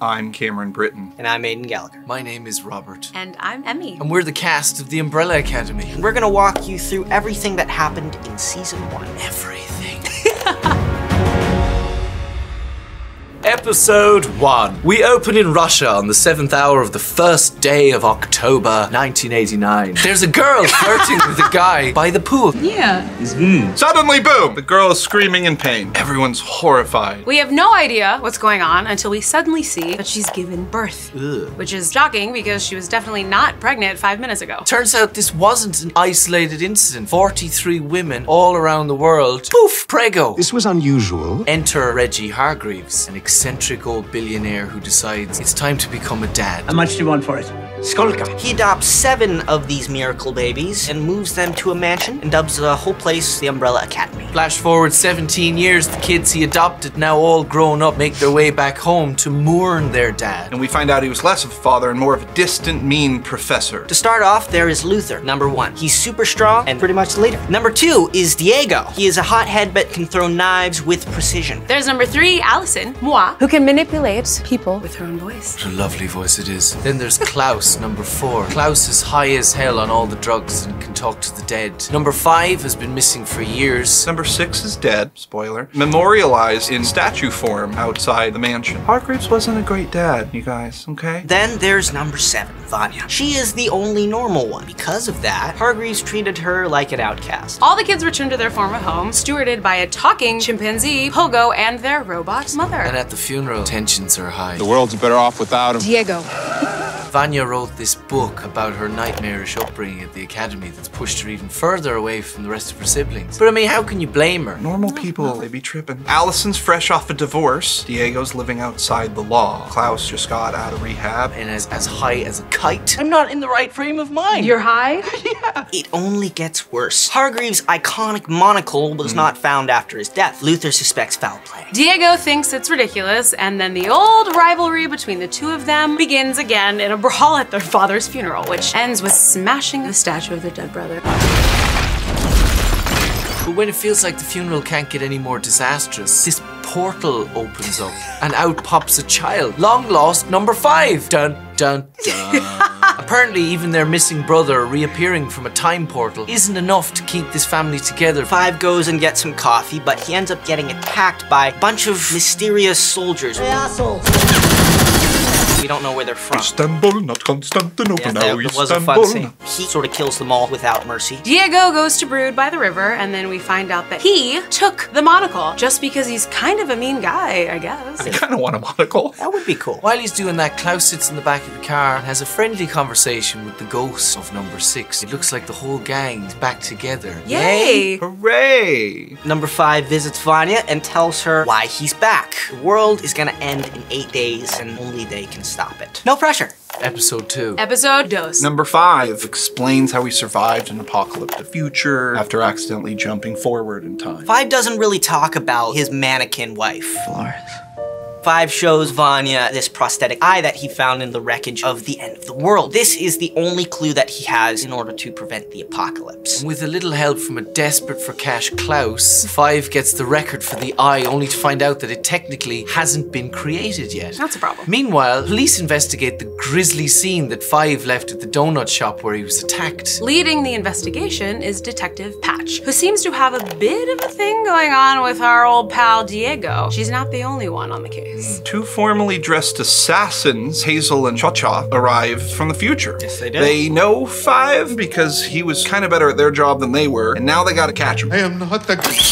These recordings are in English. I'm Cameron Britton. And I'm Aiden Gallagher. My name is Robert. And I'm Emmy. And we're the cast of The Umbrella Academy. We're gonna walk you through everything that happened in season one. Everything. Episode 1. We open in Russia on the 7th hour of the first day of October 1989. There's a girl flirting with a guy by the pool. Yeah. Suddenly, boom! The girl is screaming in pain. Everyone's horrified. We have no idea what's going on until we suddenly see that she's given birth. Ugh. Which is shocking because she was definitely not pregnant 5 minutes ago. Turns out this wasn't an isolated incident. 43 women all around the world. Poof! Prego! This was unusual. Enter Reggie Hargreaves, an eccentric old billionaire who decides it's time to become a dad. How much do you want for it? Skolka. He adopts 7 of these miracle babies and moves them to a mansion and dubs the whole place the Umbrella Academy. Flash forward 17 years, the kids he adopted, now all grown up, make their way back home to mourn their dad. And we find out he was less of a father and more of a distant, mean professor. To start off, there is Luther, number 1. He's super strong and pretty much the leader. Number 2 is Diego. He is a hothead but can throw knives with precision. There's number 3, Allison, moi, who can manipulate people with her own voice. What a lovely voice it is. Then there's Klaus. Number 4. Klaus is high as hell on all the drugs and can talk to the dead. Number 5 has been missing for years. Number 6 is dead, spoiler, memorialized in statue form outside the mansion. Hargreaves wasn't a great dad, you guys, okay? Then there's number 7, Vanya. She is the only normal one. Because of that, Hargreaves treated her like an outcast. All the kids returned to their former home, stewarded by a talking chimpanzee, Pogo, and their robot mother. And at the funeral, tensions are high. The world's better off without him. Diego. Vanya wrote this book about her nightmarish upbringing at the academy that's pushed her even further away from the rest of her siblings. But I mean, how can you blame her? Normal people, they be tripping. Allison's fresh off a divorce. Diego's living outside the law. Klaus just got out of rehab and is as high as a kite. I'm not in the right frame of mind. You're high? Yeah. It only gets worse. Hargreaves' iconic monocle was not found after his death. Luther suspects foul play. Diego thinks it's ridiculous, and then the old rivalry between the two of them begins again in a brawl at their father's funeral, which ends with smashing the statue of their dead brother. But when it feels like the funeral can't get any more disastrous, this portal opens up and out pops a child. Long lost number 5. Dun, dun, dun. Apparently, even their missing brother reappearing from a time portal isn't enough to keep this family together. 5 goes and gets some coffee, but he ends up getting attacked by a bunch of mysterious soldiers. Hey, assholes. We don't know where they're from. Istanbul, not Constantinople, yeah, now Istanbul. It was a fun scene. He sort of kills them all without mercy. Diego goes to Brood by the river, and then we find out that he took the monocle just because he's kind of a mean guy, I guess. I kind of want a monocle. That would be cool. While he's doing that, Klaus sits in the back of the car and has a friendly conversation with the ghost of number 6. It looks like the whole gang's back together. Yay! Hooray! Number 5 visits Vanya and tells her why he's back. The world is gonna end in 8 days, and only they can stop it. No pressure. Episode 2. Episode 2. Number 5 explains how he survived an apocalyptic future after accidentally jumping forward in time. 5 doesn't really talk about his mannequin wife, Florence. 5 shows Vanya this prosthetic eye that he found in the wreckage of the end of the world. This is the only clue that he has in order to prevent the apocalypse. With a little help from a desperate for cash Klaus, 5 gets the record for the eye, only to find out that it technically hasn't been created yet. That's a problem. Meanwhile, police investigate the grisly scene that 5 left at the donut shop where he was attacked. Leading the investigation is Detective Patch, who seems to have a bit of a thing going on with our old pal Diego. She's not the only one on the case. 2 formally dressed assassins, Hazel and Cha Cha, arrive from the future. Yes, they did. They know 5 because he was kind of better at their job than they were, and now they gotta catch him. I am not the...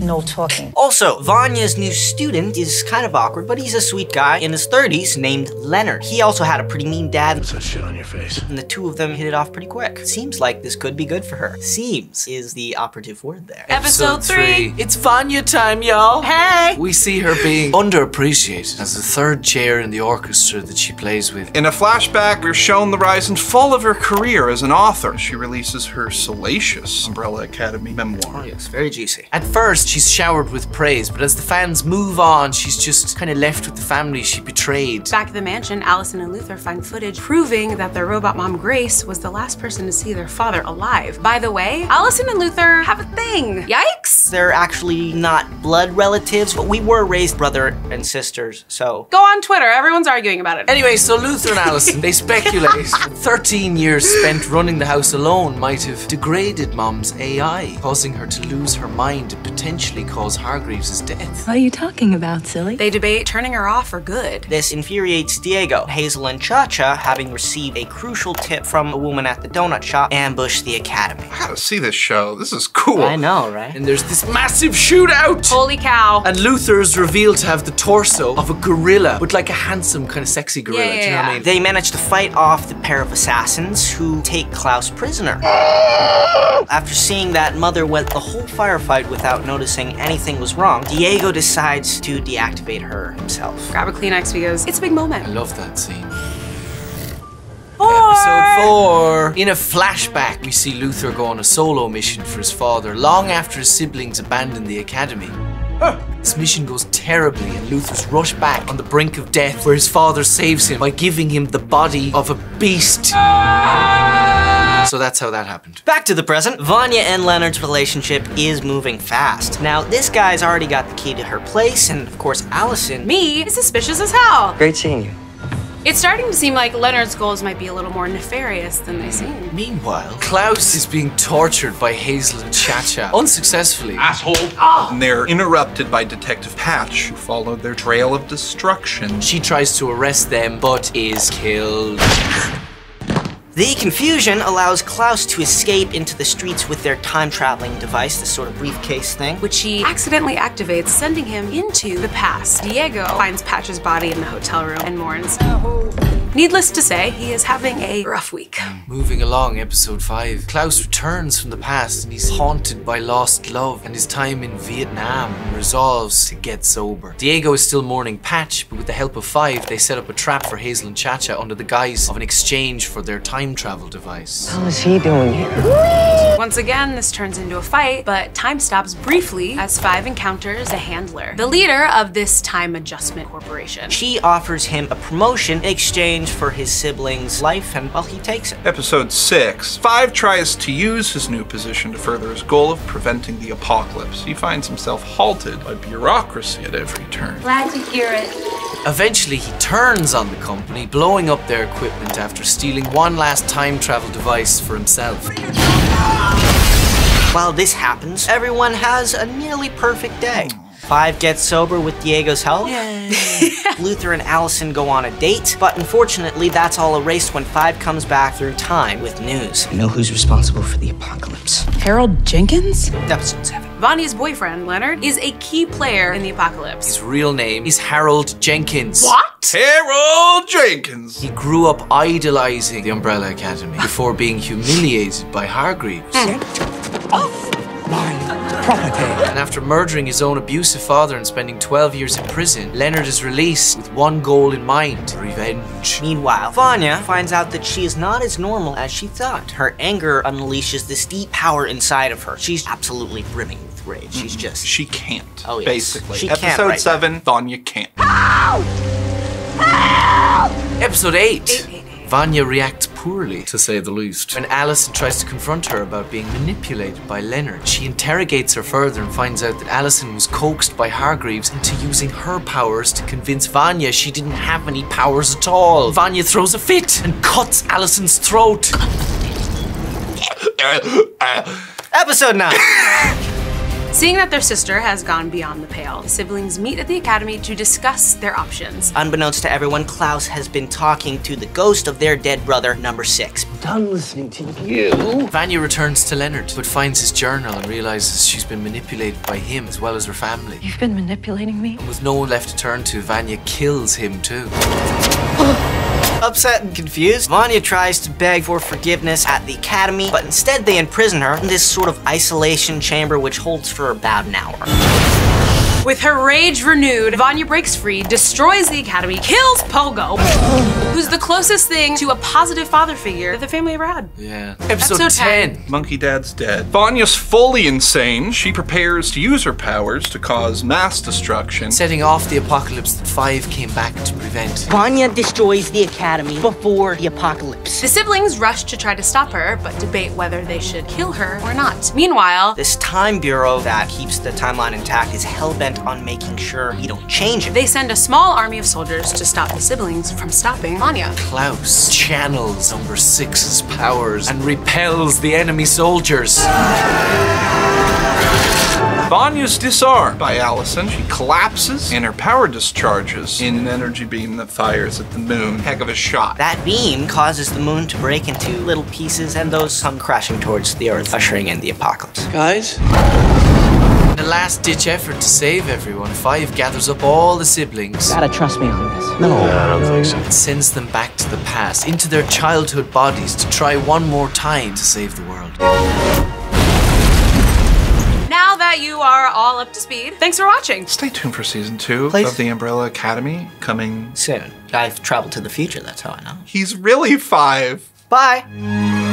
No talking. Also, Vanya's new student is kind of awkward, but he's a sweet guy in his 30s named Leonard. He also had a pretty mean dad. What's that shit on your face? And the 2 of them hit it off pretty quick. Seems like this could be good for her. Seems is the operative word there. Episode 3. It's Vanya time, y'all. Hey! We see her being underappreciated as the 3rd chair in the orchestra that she plays with. In a flashback, we're shown the rise and fall of her career as an author. She releases her salacious Umbrella Academy memoir. Oh yes, very juicy. At first, she she's showered with praise, but as the fans move on, she's just kind of left with the family she betrayed. Back at the mansion, Allison and Luther find footage proving that their robot mom, Grace, was the last person to see their father alive. By the way, Allison and Luther have a thing. Yikes! They're actually not blood relatives, but we were raised brother and sisters, so. Go on Twitter, everyone's arguing about it. Anyway, so Luther and Allison, they speculate 13 years spent running the house alone might have degraded Mom's AI, causing her to lose her mind and potentially cause Hargreaves' death. What are you talking about, silly? They debate turning her off for good. This infuriates Diego. Hazel and Cha Cha, having received a crucial tip from a woman at the donut shop, ambush the academy. I gotta see this show. This is cool. I know, right? And there's this massive shootout. Holy cow. And Luther is revealed to have the torso of a gorilla, but like a handsome, kind of sexy gorilla. Yeah, do you know what I mean? They manage to fight off the pair of assassins who take Klaus prisoner. After seeing that, Mother went the whole firefight without noticing anything was wrong. Diego decides to deactivate her himself. Grab a Kleenex because it's a big moment. I love that scene. Episode 4. In a flashback, we see Luther go on a solo mission for his father long after his siblings abandoned the academy. This mission goes terribly and Luther's rushed back on the brink of death, where his father saves him by giving him the body of a beast. So that's how that happened. Back to the present, Vanya and Leonard's relationship is moving fast. Now, this guy's already got the key to her place, and of course, Allison... Me is suspicious as hell. Great seeing you. It's starting to seem like Leonard's goals might be a little more nefarious than they seem. Meanwhile, Klaus is being tortured by Hazel and Cha Cha unsuccessfully. Asshole! Oh. And they're interrupted by Detective Patch, who followed their trail of destruction. She tries to arrest them, but is killed. The confusion allows Klaus to escape into the streets with their time-traveling device, this sort of briefcase thing, which he accidentally activates, sending him into the past. Diego finds Patch's body in the hotel room and mourns. Oh. Needless to say, he is having a rough week. Moving along, episode 5. Klaus returns from the past and he's haunted by lost love and his time in Vietnam and resolves to get sober. Diego is still mourning Patch, but with the help of 5, they set up a trap for Hazel and Cha Cha under the guise of an exchange for their time travel device. How is he doing here? Once again, this turns into a fight, but time stops briefly as 5 encounters the handler, the leader of this time adjustment corporation. She offers him a promotion in exchange for his sibling's life, and well, he takes it. Episode 6. 5 tries to use his new position to further his goal of preventing the apocalypse. He finds himself halted by bureaucracy at every turn. Glad to hear it. Eventually, he turns on the company, blowing up their equipment after stealing one last time travel device for himself. While this happens, everyone has a nearly perfect day. 5 gets sober with Diego's help. Luther and Allison go on a date, but unfortunately that's all erased when 5 comes back through time with news. You know who's responsible for the apocalypse? Harold Jenkins? Episode 7. Vanya's boyfriend, Leonard, is a key player in the apocalypse. His real name is Harold Jenkins. What? Harold Jenkins! He grew up idolizing the Umbrella Academy before being humiliated by Hargreaves. And after murdering his own abusive father and spending 12 years in prison, Leonard is released with one goal in mind: revenge. Meanwhile, Vanya finds out that she is not as normal as she thought. Her anger unleashes this deep power inside of her. She's absolutely brimming with rage. She's just... She can't, oh, yes. Basically. She Episode 7, Vanya can't. Help! Help! Episode 8. Vanya reacts poorly, to say the least. When Allison tries to confront her about being manipulated by Leonard, she interrogates her further and finds out that Allison was coaxed by Hargreaves into using her powers to convince Vanya she didn't have any powers at all. Vanya throws a fit and cuts Allison's throat. Episode 9. Seeing that their sister has gone beyond the pale, the siblings meet at the academy to discuss their options. Unbeknownst to everyone, Klaus has been talking to the ghost of their dead brother, number 6. I'm done listening to you. Vanya returns to Leonard, but finds his journal and realizes she's been manipulated by him as well as her family. You've been manipulating me? And with no one left to turn to, Vanya kills him too. Upset and confused, Vanya tries to beg for forgiveness at the academy, but instead they imprison her in this sort of isolation chamber which holds for about an hour. With her rage renewed, Vanya breaks free, destroys the academy, kills Pogo, who's the closest thing to a positive father figure that the family ever had. Yeah. Episode 10. Monkey Dad's dead. Vanya's fully insane. She prepares to use her powers to cause mass destruction, setting off the apocalypse that Five came back to prevent. Vanya destroys the academy before the apocalypse. The siblings rush to try to stop her, but debate whether they should kill her or not. Meanwhile, this time bureau that keeps the timeline intact is hell-bent on making sure we don't change it. They send a small army of soldiers to stop the siblings from stopping Vanya. Klaus channels number 6's powers and repels the enemy soldiers. Vanya's disarmed by Allison. She collapses and her power discharges in an energy beam that fires at the moon. Heck of a shot. That beam causes the moon to break into little pieces and those come crashing towards the earth, ushering in the apocalypse. Guys? In a last-ditch effort to save everyone, Five gathers up all the siblings. Gotta trust me on this. No, I don't think so. And sends them back to the past, into their childhood bodies to try one more time to save the world. Now that you are all up to speed, thanks for watching. Stay tuned for season 2 of The Umbrella Academy, coming soon. I've traveled to the future, that's how I know. He's really 5. Bye.